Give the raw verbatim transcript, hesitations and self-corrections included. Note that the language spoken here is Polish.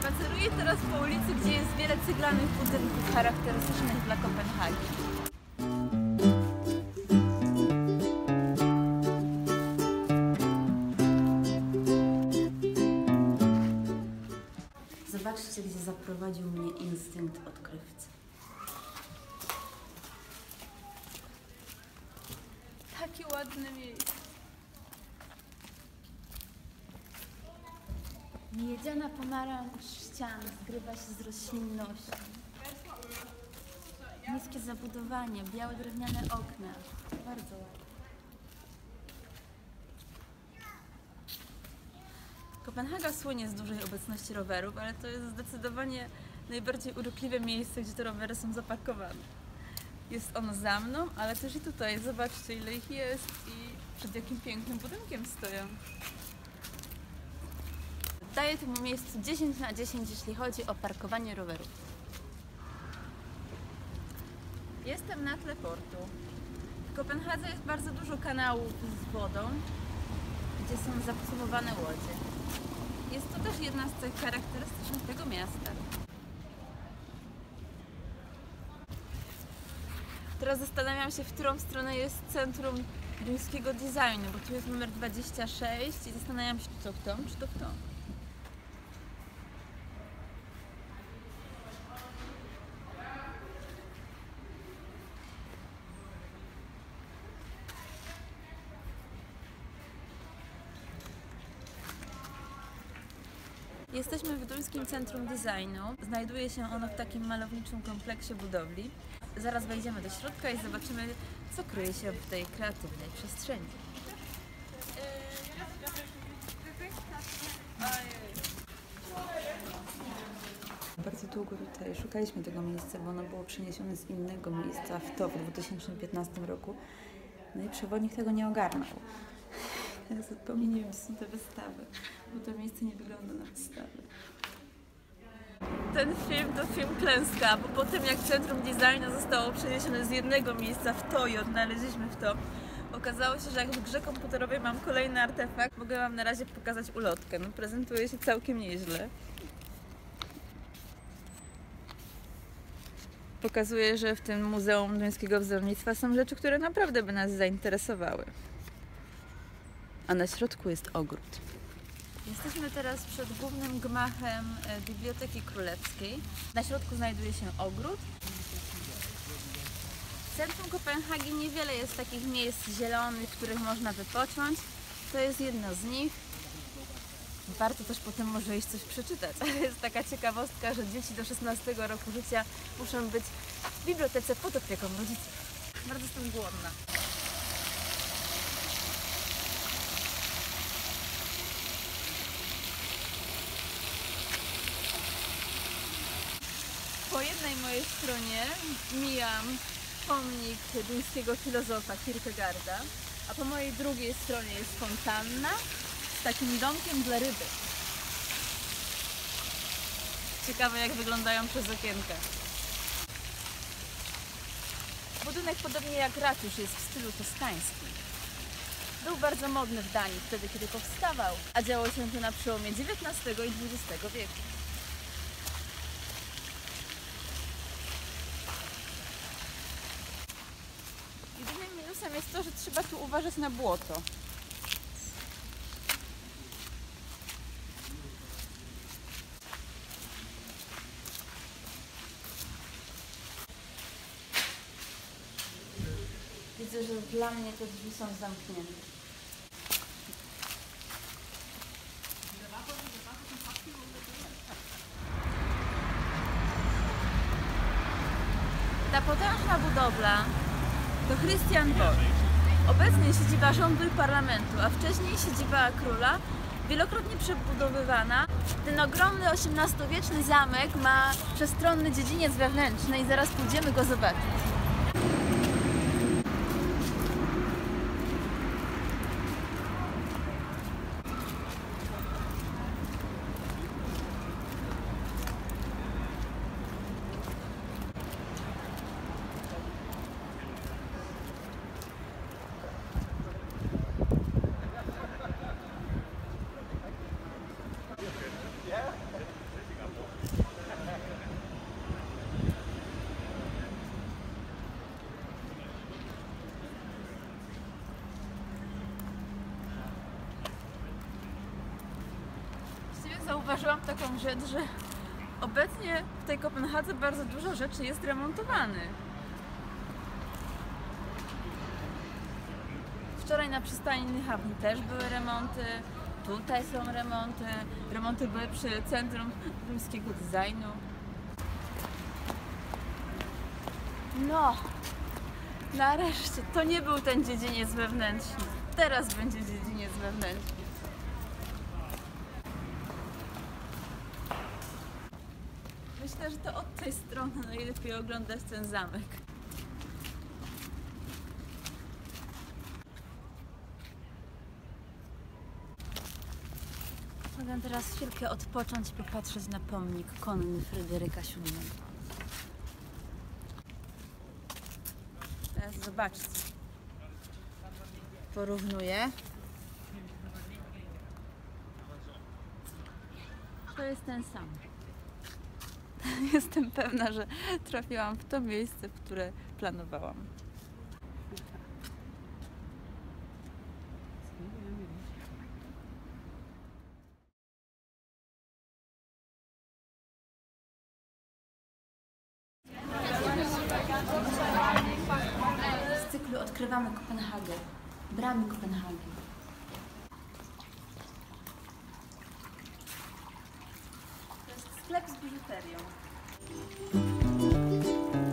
Spaceruję teraz po ulicy, gdzie jest wiele ceglanych budynków charakterystycznych dla Kopenhagi. Zobaczcie, gdzie zaprowadził mnie instynkt odkrywcy. Takie ładne miejsce. Miedziana pomarańcz ścian zgrywa się z roślinnością. Niskie zabudowanie, białe drewniane okna. Bardzo ładne. Kopenhaga słynie z dużej obecności rowerów, ale to jest zdecydowanie najbardziej urokliwe miejsce, gdzie te rowery są zaparkowane. Jest ono za mną, ale też i tutaj. Zobaczcie, ile ich jest i przed jakim pięknym budynkiem stoją. Daję temu miejscu dziesięć na dziesięć, jeśli chodzi o parkowanie rowerów. Jestem na tle portu. W Kopenhadze jest bardzo dużo kanałów z wodą, gdzie są zaposowane łodzie. Jest to też jedna z cech charakterystycznych tego miasta. Teraz zastanawiam się, w którą stronę jest Centrum Duńskiego Designu, bo tu jest numer dwadzieścia sześć i zastanawiam się, czy to w tą, czy to w tą. Jesteśmy w Duńskim Centrum Designu. Znajduje się ono w takim malowniczym kompleksie budowli. Zaraz wejdziemy do środka i zobaczymy, co kryje się w tej kreatywnej przestrzeni. Bardzo długo tutaj szukaliśmy tego miejsca, bo ono było przeniesione z innego miejsca w to w dwa tysiące piętnastym roku. No i przewodnik tego nie ogarnął. Ja zupełnie nie wiem, czy są te wystawy, bo to miejsce nie wygląda na wystawy. Ten film to film klęska, bo po tym jak Centrum Designu zostało przeniesione z jednego miejsca w to i odnaleźliśmy w to, okazało się, że jak w grze komputerowej mam kolejny artefakt, mogę wam na razie pokazać ulotkę. No, prezentuje się całkiem nieźle. Pokazuje, że w tym Muzeum Duńskiego Wzornictwa są rzeczy, które naprawdę by nas zainteresowały. A na środku jest ogród. Jesteśmy teraz przed głównym gmachem Biblioteki Królewskiej. Na środku znajduje się ogród. W centrum Kopenhagi niewiele jest takich miejsc zielonych, w których można wypocząć. To jest jedno z nich. Warto też potem może iść coś przeczytać. Jest taka ciekawostka, że dzieci do szesnastego roku życia muszą być w bibliotece pod opieką rodziców. Bardzo jestem głodna. Po jednej mojej stronie mijam pomnik duńskiego filozofa Kierkegaarda, a po mojej drugiej stronie jest fontanna z takim domkiem dla ryby. Ciekawe, jak wyglądają przez okienkę. Budynek, podobnie jak ratusz, jest w stylu toskańskim. Był bardzo modny w Danii wtedy, kiedy powstawał, a działo się to na przełomie dziewiętnastego i dwudziestego wieku. Minusem jest to, że trzeba tu uważać na błoto. Widzę, że dla mnie te drzwi są zamknięte. Ta potężna budowla to Christiansborg. Obecnie siedziba rządu i parlamentu, a wcześniej siedziba króla, wielokrotnie przebudowywana. Ten ogromny osiemnastowieczny zamek ma przestronny dziedziniec wewnętrzny i zaraz pójdziemy go zobaczyć. zauważyłam taką rzecz, że obecnie w tej Kopenhadze bardzo dużo rzeczy jest remontowanych. Wczoraj na przystani Hawni też były remonty, tutaj są remonty, remonty były przy Centrum Duńskiego Designu. No, nareszcie, to nie był ten dziedziniec wewnętrzny, teraz będzie dziedziniec wewnętrzny. Myślę, że to od tej strony najlepiej oglądać ten zamek. Mogę teraz chwilkę odpocząć i popatrzeć na pomnik konny Fryderyka Siódmego. Teraz zobaczcie. Porównuję. To jest ten sam. Jestem pewna, że trafiłam w to miejsce, w które planowałam. Odkrywamy Kopenhagę, bramy Kopenhagi. To jest sklep z biżuterią.